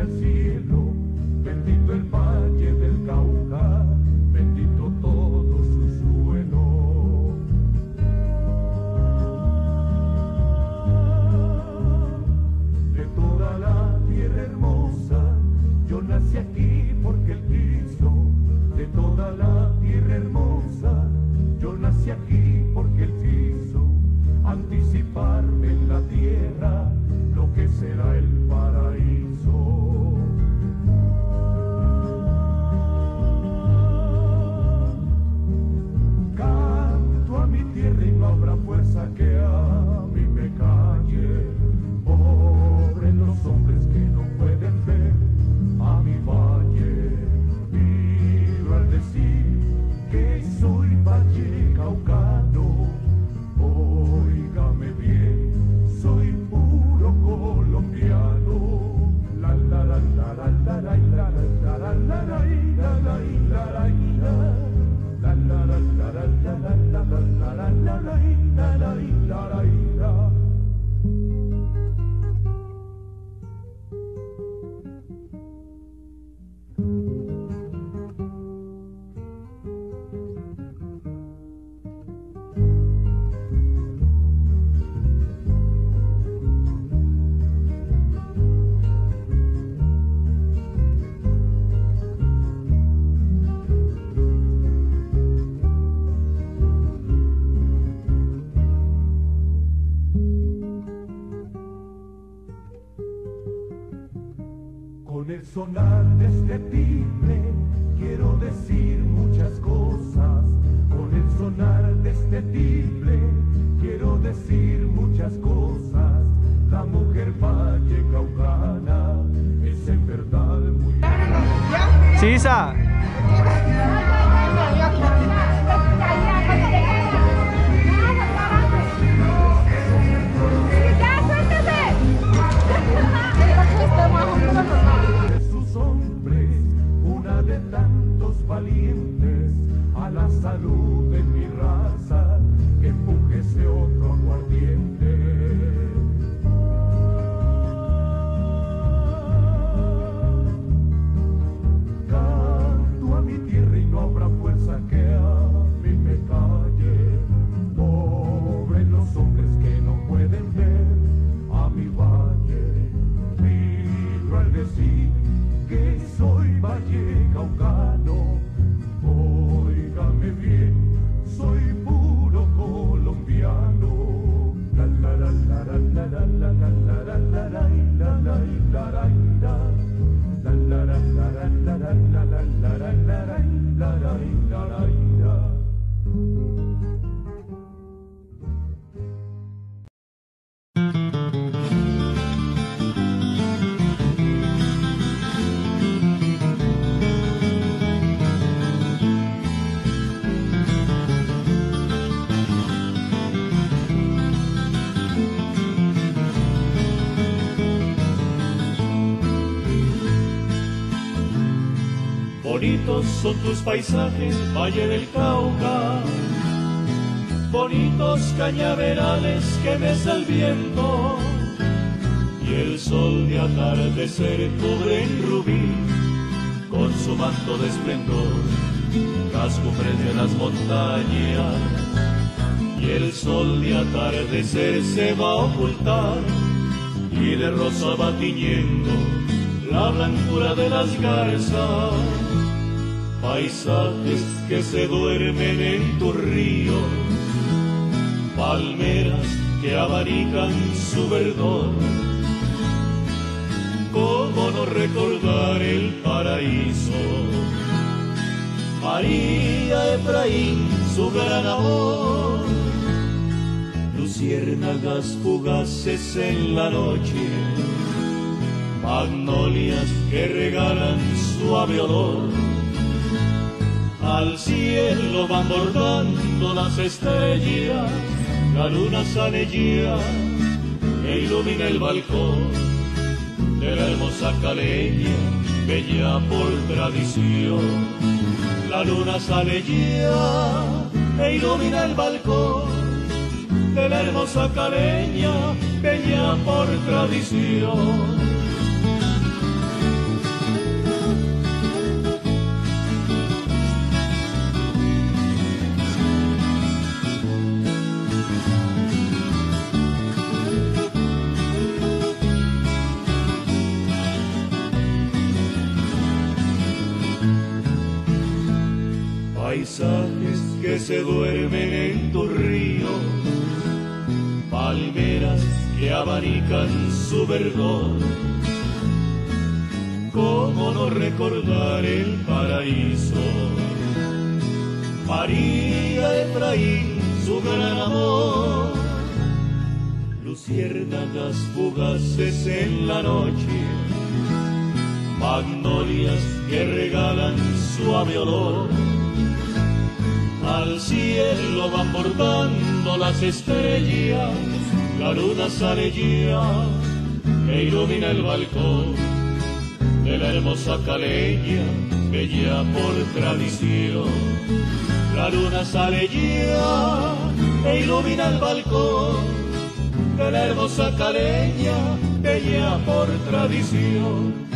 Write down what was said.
hacia el cielo, bendito el Valle del Cauca, bendito todo su suelo. De toda la tierra hermosa, yo nací aquí porque Él quiso. De toda la tierra hermosa, yo nací aquí porque Él quiso anticiparme en la tierra lo que será el paraíso. Canto a mi tierra y no habrá fuerza que a mí me calle. Pobres los hombres que no pueden ver a mi valle. Vivo al decir que soy valle caucano. Óigame bien, soy puro colombiano. La la la la la la la la la la la la la la la la la. Con el sonar de este timbre quiero decir muchas cosas. Con el sonar de este timbre quiero decir muchas cosas. La mujer vallecaucana es en verdad muy... ¡Sisa! Valientes a la salud de mi raza, que empuje ese otro aguardiente. Canto a mi tierra y no habrá fuerza que a mí me calle. Pobres los hombres que no pueden ver a mi valle. Vibro al decir que soy vallecaucano. Óigame bien, soy puro colombiano. La la la la la la la la la la la la. Bonitos son tus paisajes, Valle del Cauca. Bonitos cañaverales que mece el viento, y el sol de atardecer cubre en rubí con su manto de esplendor las cumbres de las montañas. Y el sol de atardecer se va a ocultar y de rosa va tiñendo la blancura de las garzas. Paisajes que se duermen en tus ríos, palmeras que abanican su verdor. ¿Cómo no recordar el paraíso? María Efraín, su gran amor. Luciérnagas fugaces en la noche, magnolias que regalan suave olor. Al cielo van bordando las estrellas, la luna sale ya e ilumina el balcón de la hermosa caleña, bella por tradición. La luna sale ya e ilumina el balcón de la hermosa caleña, bella por tradición. paisajes que se duermen en tus ríos, palmeras que abanican su verdor. ¿Cómo no recordar el paraíso? María Efraín, su gran amor. Luciérnagas fugaces en la noche, magnolias que regalan suave olor. Al cielo van bordando las estrellas, la luna sale ya e ilumina el balcón de la hermosa caleña, bella por tradición. La luna sale ya e ilumina el balcón de la hermosa caleña, bella por tradición.